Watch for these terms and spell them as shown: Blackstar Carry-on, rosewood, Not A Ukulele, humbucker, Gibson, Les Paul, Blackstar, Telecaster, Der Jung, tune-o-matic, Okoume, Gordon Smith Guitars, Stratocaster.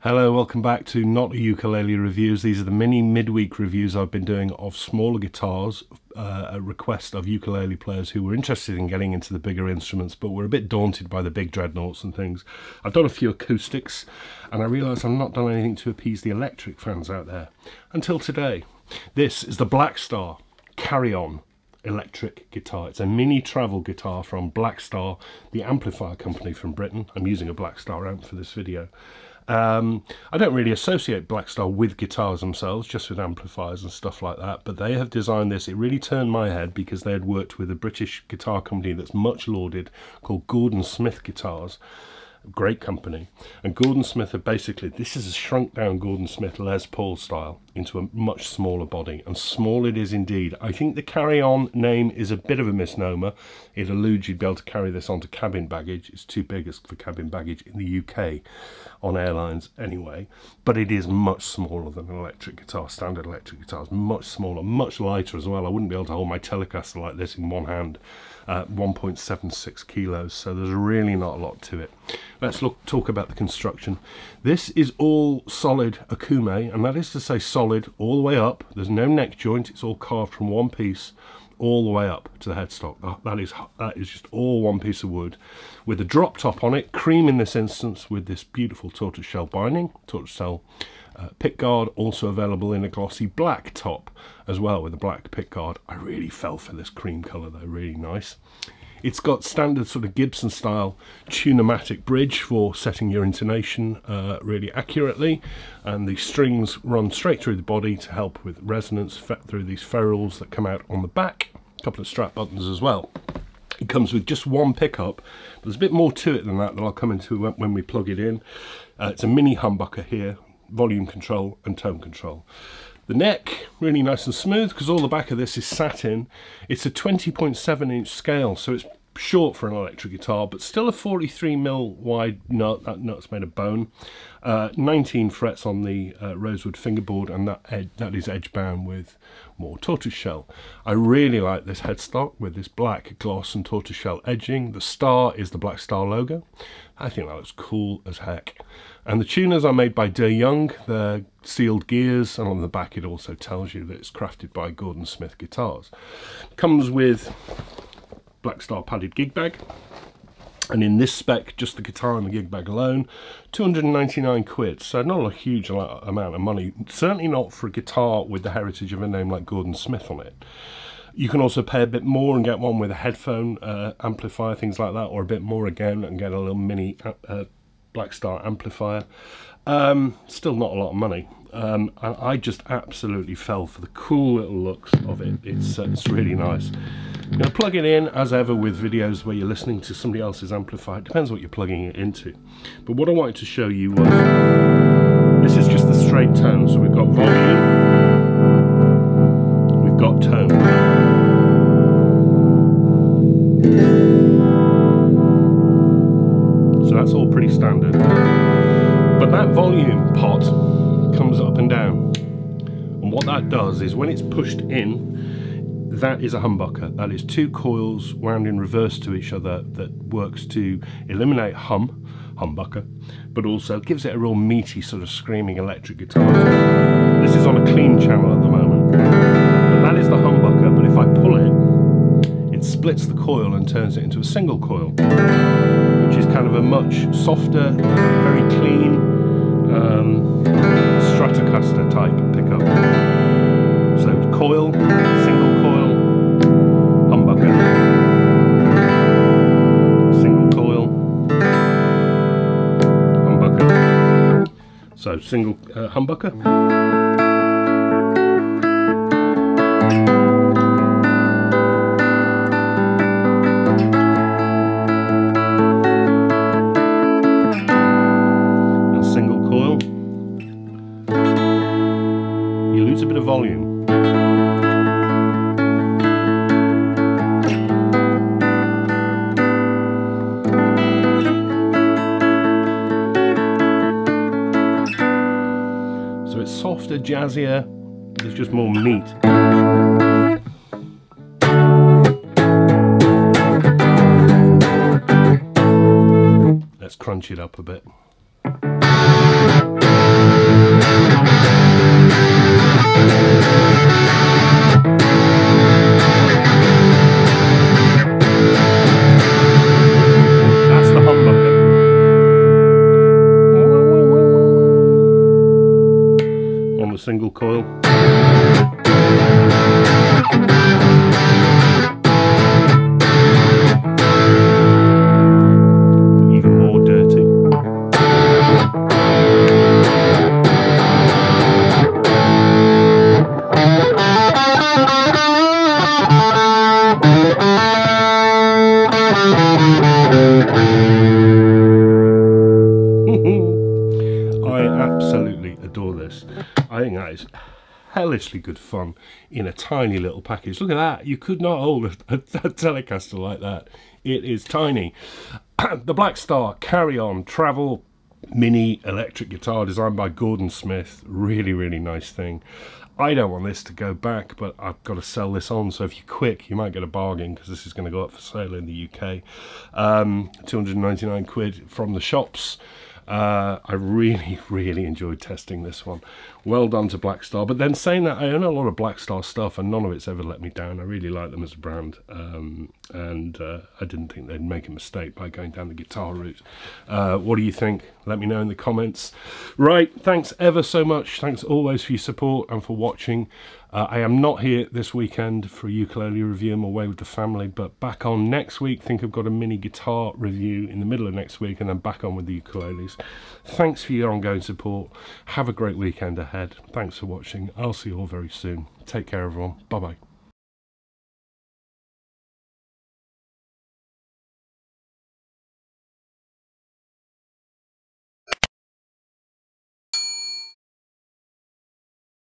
Hello, welcome back to Not a Ukulele Reviews. These are the mini midweek reviews I've been doing of smaller guitars, a request of ukulele players who were interested in getting into the bigger instruments but were a bit daunted by the big dreadnoughts and things. I've done a few acoustics and I realise I've not done anything to appease the electric fans out there until today. This is the Blackstar Carry-On electric guitar. It's a mini travel guitar from Blackstar, the amplifier company from Britain. I'm using a Blackstar amp for this video. I don't really associate Blackstar with guitars themselves, just with amplifiers and stuff like that, but they have designed this. It really turned my head because they had worked with a British guitar company that's much lauded called Gordon Smith Guitars. Great company. And Gordon Smith are basically, this is a shrunk down Gordon Smith Les Paul style into a much smaller body, and small it is indeed. I think the Carry-On name is a bit of a misnomer. It alludes you'd be able to carry this onto cabin baggage. It's too big for cabin baggage in the UK on airlines anyway, but it is much smaller than an electric guitar. Standard electric guitars, much smaller, much lighter as well. I wouldn't be able to hold my Telecaster like this in one hand. 1.76 kilos, so there's really not a lot to it. Let's talk about the construction. This is all solid Okoume, and that is to say solid all the way up. There's no neck joint. It's all carved from one piece all the way up to the headstock. That is just all one piece of wood with a drop top on it, cream in this instance, with this beautiful tortoiseshell binding, tortoiseshell pickguard, also available in a glossy black top as well with a black pickguard. I really fell for this cream colour though, really nice. It's got standard sort of Gibson style tune-o-matic bridge for setting your intonation really accurately, and the strings run straight through the body to help with resonance through these ferrules that come out on the back. A couple of strap buttons as well. It comes with just one pickup. There's a bit more to it than that I'll come into when we plug it in. It's a mini humbucker here, volume control and tone control. The neck, really nice and smooth because all the back of this is satin. It's a 20.7 inch scale, so it's short for an electric guitar, but still a 43mm wide nut. That nut's made of bone. 19 frets on the rosewood fingerboard, and that is edge bound with more tortoiseshell. I really like this headstock with this black gloss and tortoiseshell edging. The star is the Blackstar logo. I think that looks cool as heck. And the tuners are made by Der Jung. They're sealed gears, and on the back it also tells you that it's crafted by Gordon Smith Guitars. Comes with Blackstar padded gig bag, and in this spec, just the guitar and the gig bag alone, 299 quid, so not a huge amount of money, certainly not for a guitar with the heritage of a name like Gordon Smith on it. You can also pay a bit more and get one with a headphone amplifier, things like that, or a bit more again and get a little mini Blackstar amplifier. Still not a lot of money. And I just absolutely fell for the cool little looks of it. It's really nice. Now plug it in, as ever with videos where you're listening to somebody else's amplifier, it depends what you're plugging it into. But what I wanted to show you was, this is just the straight tone, so we've got volume, we've got tone. So that's all pretty standard. But that volume pot comes up and down. And what that does is when it's pushed in, that is a humbucker. That is two coils wound in reverse to each other that works to eliminate humbucker, but also gives it a real meaty sort of screaming electric guitar. This is on a clean channel at the moment. But that is the humbucker, but if I pull it, it splits the coil and turns it into a single coil, which is kind of a much softer, very clean Stratocaster type pickup. So coil, single coil, humbucker, single coil, humbucker. So single humbucker. And single coil. You lose a bit of volume. Softer, jazzier, there's just more meat. Let's crunch it up a bit. a single coil. Even more dirty. I think that is hellishly good fun in a tiny little package. Look at that, you could not hold a Telecaster like that. It is tiny. The Blackstar Carry-On Travel Mini Electric Guitar, designed by Gordon Smith. Really, really nice thing. I don't want this to go back, but I've got to sell this on, so if you're quick, you might get a bargain, because this is going to go up for sale in the UK. 299 quid from the shops. I really, really enjoyed testing this one. Well done to Blackstar. But then, saying that, I own a lot of Blackstar stuff and none of it's ever let me down. I really like them as a brand, and I didn't think they'd make a mistake by going down the guitar route. What do you think? Let me know in the comments. Right, thanks ever so much. Thanks always for your support and for watching. I am not here this weekend for a ukulele review. I'm away with the family, but back on next week. I think I've got a mini guitar review in the middle of next week, and then back on with the ukuleles. Thanks for your ongoing support. Have a great weekend ahead. Thanks for watching. I'll see you all very soon. Take care, everyone. Bye-bye.